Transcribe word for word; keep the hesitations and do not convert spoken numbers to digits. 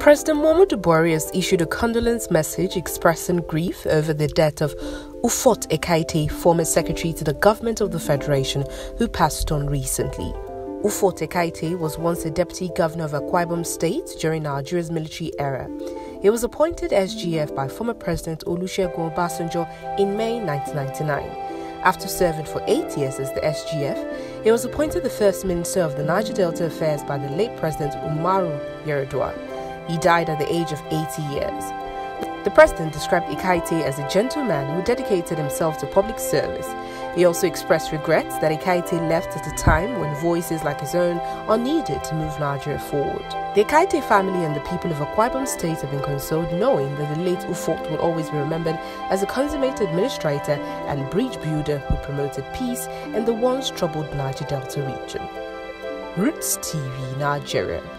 President Muhammadu Buhari has issued a condolence message expressing grief over the death of Ufot Ekaette, former secretary to the government of the Federation, who passed on recently. Ufot Ekaette was once the deputy governor of Akwa Ibom State during Nigeria's military era. He was appointed S G F by former President Olusegun Obasanjo in May nineteen ninety-nine. After serving for eight years as the S G F, he was appointed the First Minister of the Niger Delta Affairs by the late President Umaru Yar'Adua. He died at the age of eighty years. The President described Ekaette as a gentleman who dedicated himself to public service. He also expressed regrets that Ekaette left at a time when voices like his own are needed to move Nigeria forward. The Ekaette family and the people of Akwa Ibom State have been consoled knowing that the late Ufot will always be remembered as a consummate administrator and bridge builder who promoted peace in the once troubled Niger Delta region. Roots T V Nigeria.